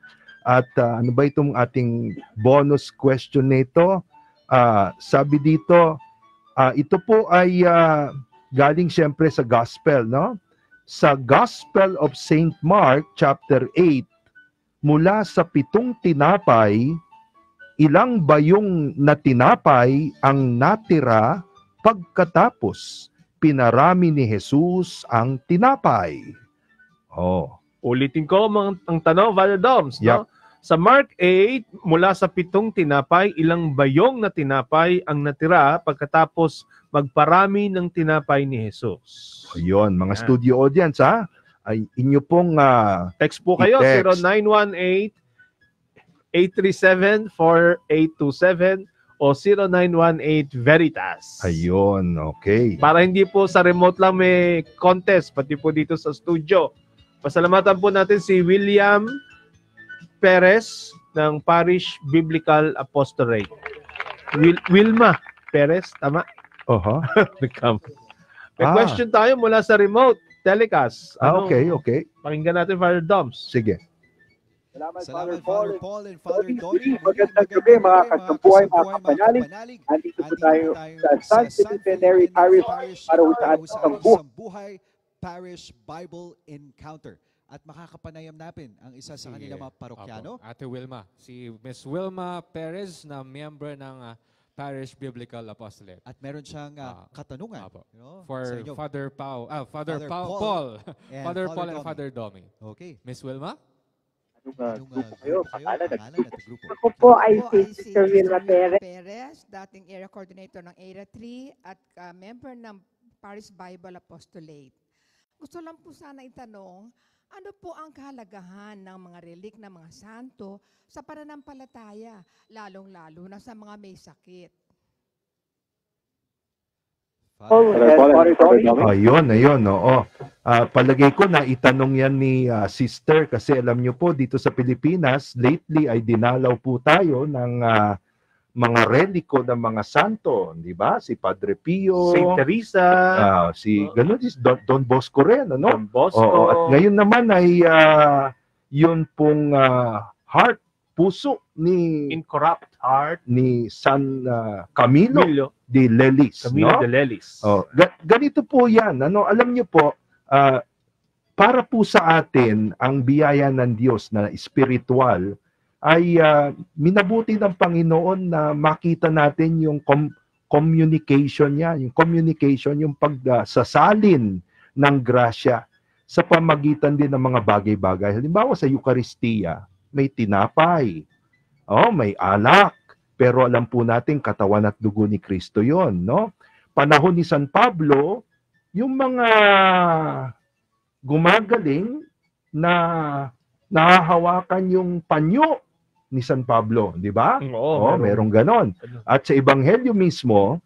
At uh, ano ba itong ating bonus question nito? Uh, sabi dito, uh, ito po ay uh, galing siyempre sa gospel, no? Sa Gospel of Saint Mark, chapter eight, mula sa pitong tinapay, ilang bayong na tinapay ang natira pagkatapos pinarami ni Jesus ang tinapay? Oh. Ulitin ko mga, ang tanong, Father Doms, yep. no? Sa Mark eight, mula sa pitong tinapay, ilang bayong na tinapay ang natira pagkatapos magparami ng tinapay ni Jesus? Ayun, mga yeah. studio audience, ha? Ay, inyo pong uh, text po kayo, zero nine one eight, eight three seven, four eight two seven o zero nine one eight Veritas. Ayun, okay. Para hindi po sa remote lang may contest, pati po dito sa studio. Pasalamatan po natin si William Perez ng Parish Biblical Apostolate. Wil Wilma Perez, tama? Oho. Uh-huh. May ah. question tayo mula sa remote telecast. Ano? Ah, okay, okay. Pakinggan natin, Father Doms. Sige. Salamat, Salamat Father, Father Paul and Father Domi. Magandang gabi, mga kasampuhay, mga kapanalig. Andito po tayo sa San Felipe Neri Parish para usapan sa Sambuhay Parish Bible Encounter. At makakapanayam natin ang isa sa kanilang mga parokyano. Opo, Ate Wilma, si Miss Wilma Perez na member ng uh, Parish Biblical Apostolate. At meron siyang uh, katanungan. Opo, you know, for Father Paul, ah, Father, Father Paul, Paul. And Father Paul and Domi. Father Domi. Okay. Miss Wilma? Anong uh, grupo kayo? Pakalan at grupo. Ako po ay si Sister Wilma Perez, dating area coordinator ng Area three at uh, member ng Parish Bible Apostolate. Gusto lang po sana itanong, ano po ang kahalagahan ng mga relik ng mga santo sa pananampalataya, lalong-lalo na sa mga may sakit? Ayun, ayun, oo. Uh, palagay ko na itanong yan ni uh, sister kasi alam nyo po dito sa Pilipinas, lately ay dinalaw po tayo ng uh, mga reliko ng mga santo, di ba? Si Padre Pio, Saint Teresa, uh, si uh, ganun si Don, Don Bosco rin, ano? Don Bosco. Oo, at ngayon naman ay uh, yun pong uh, heart, puso ni incorrupt heart ni San uh, Camilo, Camilo de Lellis, Camilo no? de Lellis. Oh, ga ganito po 'yan, ano? Alam niyo po, uh, para po sa atin ang biyaya ng Diyos na spiritual ay uh, minabuti ng Panginoon na makita natin yung com communication niya, yung communication, yung pagsasalin ng grasya sa pamagitan din ng mga bagay-bagay. Halimbawa sa Eucharistia, may tinapay, oh, may alak, pero alam po natin katawan at dugo ni Kristo yon, no? Panahon ni San Pablo, yung mga gumagaling na nahahawakan yung panyo ni San Pablo, di ba? Oo, oh, merong ganon. At sa Ebanghelyo mismo,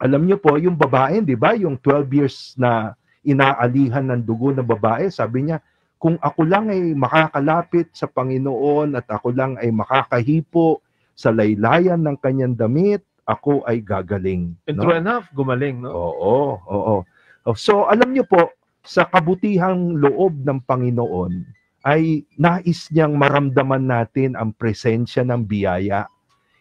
alam nyo po, yung babae, di ba? Yung twelve years na inaalihan ng dugo ng babae, sabi niya, kung ako lang ay makakalapit sa Panginoon at ako lang ay makakahipo sa laylayan ng kanyang damit, ako ay gagaling. And no? True enough, gumaling, no? Oo, oo, oo. So, alam nyo po, sa kabutihang loob ng Panginoon, ay nais niyang maramdaman natin ang presensya ng biyaya.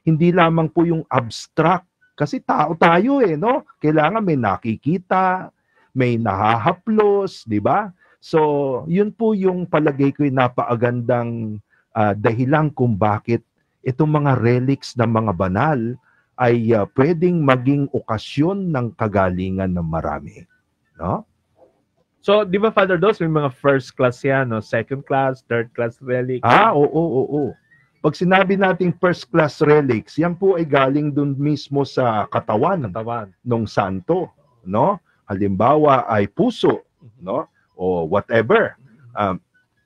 Hindi lamang po yung abstract, kasi tao tayo eh, no? Kailangan may nakikita, may nahahaplos, di ba? So, yun po yung palagay ko yung napaagandang uh, dahilan kung bakit itong mga relics ng mga banal ay uh, pwedeng maging okasyon ng kagalingan ng marami, no? So, di ba, Father Dos, may mga first class yan, no? Second class, third class relics. Ah, oo, oo, oo. Pag sinabi nating first class relics, yan po ay galing dun mismo sa katawan, katawan. Ng santo, no? Halimbawa ay puso, no? O whatever, um,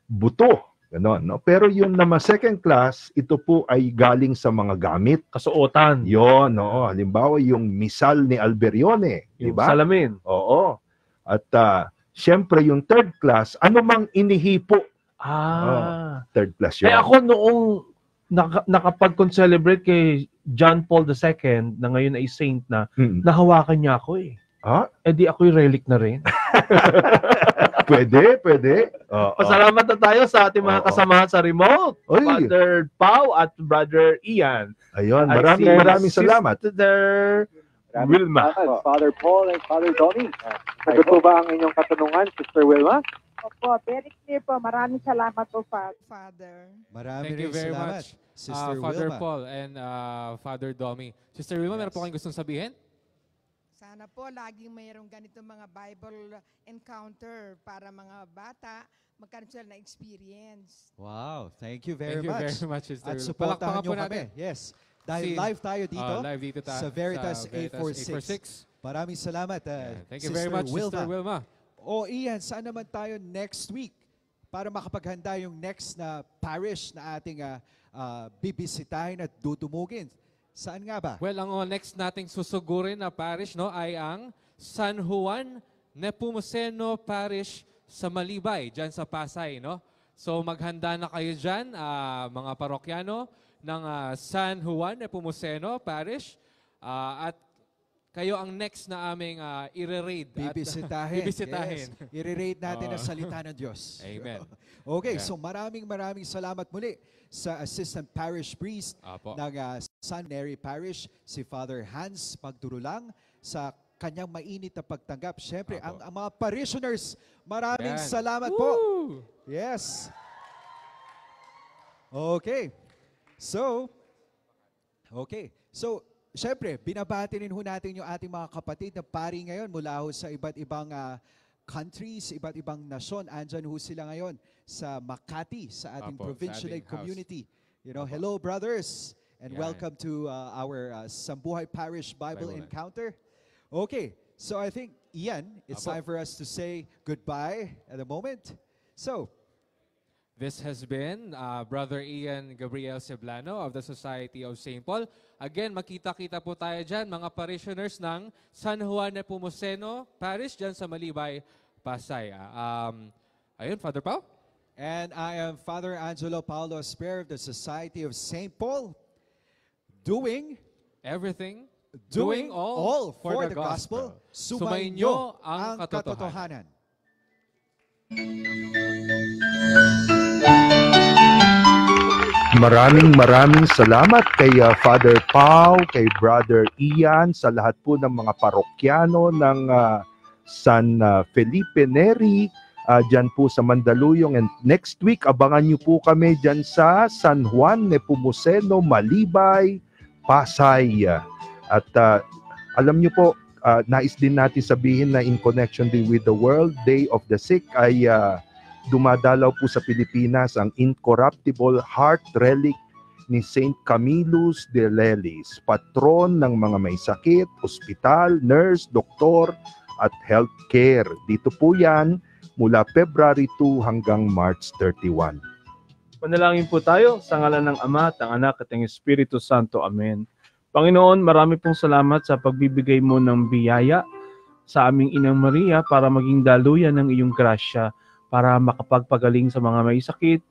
buto, gano'n, no? Pero yung naman second class, ito po ay galing sa mga gamit. Kasuotan. Yun, no? Halimbawa yung misal ni Alberione, di ba? Salamin. Oo. At, uh, siyempre, yung third class, ano mang inihipo. Ah. Oh, third class yun. Eh ako noong nak nakapag-concelebrate kay John Paul the Second, na ngayon ay saint na, hmm. nahawakan niya ako eh. Ah? Eh di ako'y relic na rin. Pwede, pwede. Oh, pasalamat na tayo sa ating mga oh, kasamahan sa remote. Oy. Father Paul at Brother Ian. Ayun, maraming I maraming salamat. Sister Wilma. Father Paul and Father Domi. Sagot po ba ang inyong katanungan, Sister Wilma? Opo, very clear po. Maraming salamat po, Father. Maraming Thank you very salamat, much, Sister uh, Father Wilma. Paul and uh, Father Domi. Sister Wilma, yes. Meron po kayong gustong sabihin? Sana po laging mayroong ganitong mga Bible encounter para mga bata magkaroon na experience. Wow, thank you very thank much. Thank you very much, Sister Wilma. At supportahan nyo kami. Yes. Dahil si, live tayo dito, uh, live dito ta sa Veritas, sa Veritas eight forty-six. eight forty-six. Maraming salamat, uh, yeah. Thank you Sister very much, Wilma. Sister Wilma. O Ian, saan naman tayo next week para makapaghanda yung next na parish na ating uh, uh, bibisitahin at dudumugin? Saan nga ba? Well, ang uh, next nating susugurin na parish no, ay ang San Juan Nepomuceno Parish sa Malibay, dyan sa Pasay. No? So maghanda na kayo dyan, uh, mga parokyano ng uh, San Juan Nepomuceno Parish uh, at kayo ang next na aming uh, i-raid. Bibisitahin. Bibisitahin. Yes. I-raid natin oh. ang salita ng Diyos. Amen. Okay, yeah. So maraming maraming salamat muli sa Assistant Parish Priest Apo. ng uh, San Neri Parish, si Father Hans Magdurulang, sa kanyang mainit na pagtanggap. Siyempre, ang, ang mga parishioners, maraming Ayan. salamat Woo! po. Yes. Okay. So, okay. So, siyempre, binabatinin ho natin yung ating mga kapatid na pari ngayon mula ho sa iba't ibang uh, countries, iba't ibang nasyon. Andyan ho sila ngayon sa Makati, sa ating Apo, provincial sa ating community. House. You know, Apo. hello brothers and yeah, welcome yeah. to uh, our uh, Sambuhay Parish Bible, Bible Encounter. Okay, so I think, Ian, it's Apo. time for us to say goodbye at the moment. So, this has been uh, Brother Ian Gabriel Ceblano of the Society of Saint Paul. Again, makita-kita po tayo dyan, mga parishioners ng San Juan Nepomuceno Parish dyan sa Malibay, Pasay. Um, ayun, Father Paul. And I am Father Angelo Paulo Esper of the Society of Saint Paul doing everything, doing all, all for, for the gospel, gospel. Sumainyo ang katotohanan. Maraming maraming salamat kay uh, Father Paul, kay Brother Ian, sa lahat po ng mga parokyano ng uh, San uh, Felipe Neri, uh, dyan po sa Mandaluyong. And next week, abangan nyo po kami dyan sa San Juan Nepomuceno, Malibay, Pasay. At uh, alam nyo po, uh, nais din natin sabihin na in connection din with the World Day of the Sick ay uh, dumadalaw po sa Pilipinas ang incorruptible heart relic ni Saint Camillus de Lellis, patron ng mga may sakit, ospital, nurse, doktor at healthcare. Dito po yan mula February two hanggang March thirty-first. Manalangin po tayo sa ngalan ng Ama, at ng Anak at ng Espiritu Santo. Amen. Panginoon, marami pong salamat sa pagbibigay mo ng biyaya sa aming Inang Maria para maging daluyan ng iyong grasya para makapagpagaling sa mga may sakit,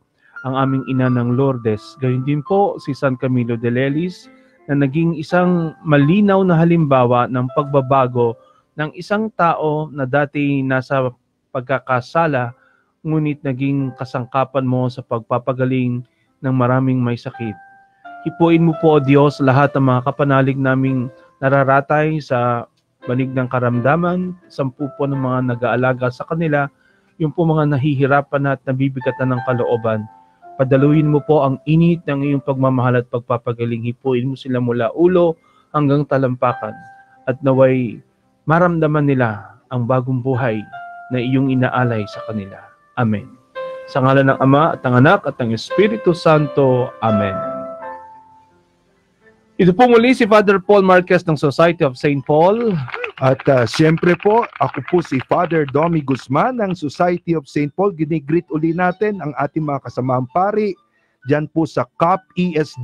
ang aming Ina ng Lourdes. Gayun din po si San Camilo de Lellis na naging isang malinaw na halimbawa ng pagbabago ng isang tao na dati nasa pagkakasala, ngunit naging kasangkapan mo sa pagpapagaling ng maraming may sakit. Hipuin mo po, O Diyos, lahat ng mga kapanalig naming nararatay sa banig ng karamdaman, sampu po ng mga nag-aalaga sa kanila, yung po mga nahihirapan at nabibigatan ng kalooban. Padaluin mo po ang init ng iyong pagmamahal at pagpapagaling. Hipuin mo sila mula ulo hanggang talampakan at naway maramdaman nila ang bagong buhay na iyong inaalay sa kanila. Amen. Sa ngalan ng Ama at ng Anak at ng Espiritu Santo. Amen. Ito po muli si Father Paul Marquez ng Society of Saint Paul. At uh, siyempre po, ako po si Father Domi Guzman ng Society of Saint Paul. Ginigreet uli natin ang ating mga kasamaang pari dyan po sa C O P E S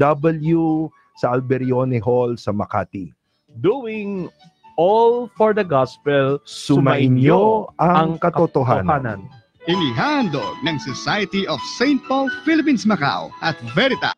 W sa Alberione Hall sa Makati. Doing all for the gospel, sumainyo ang katotohanan. Inihandog ng Society of Saint Paul Philippines Macau at Veritas